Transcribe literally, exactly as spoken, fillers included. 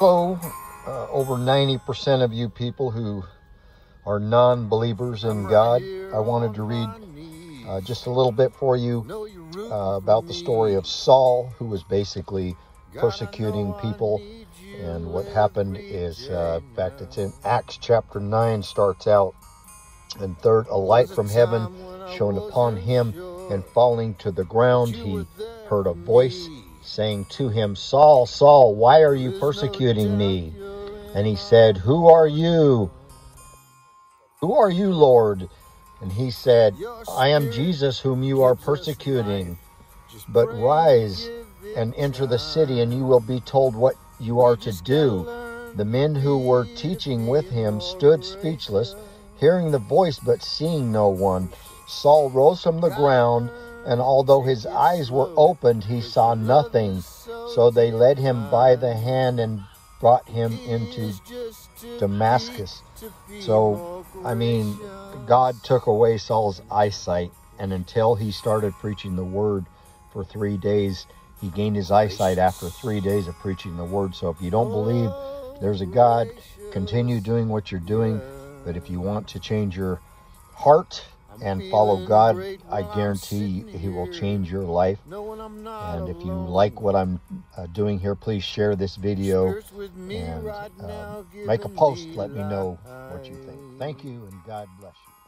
Hello, uh, over ninety percent of you people who are non-believers in God. I wanted to read uh, just a little bit for you uh, about the story of Saul, who was basically persecuting people. And what happened is, uh, in fact, it's in Acts chapter nine, starts out, and third, a light from heaven shone upon him, and falling to the ground, he heard a voice saying to him, "Saul, Saul, why are you persecuting me?" And he said, "Who are you? Who are you, Lord?" And he said, "I am Jesus whom you are persecuting. But rise and enter the city, and you will be told what you are to do." The men who were teaching with him stood speechless, hearing the voice but seeing no one. Saul rose from the ground, and although his eyes were opened, he saw nothing. So they led him by the hand and brought him into Damascus. So, I mean, God took away Saul's eyesight, and until he started preaching the word for three days, he gained his eyesight after three days of preaching the word. So if you don't believe there's a God, continue doing what you're doing. But if you want to change your heart and follow God, I guarantee he will change your life. And if you like what I'm uh, doing here, please share this video and uh, make a post. Let me know what you think. Thank you, and God bless you.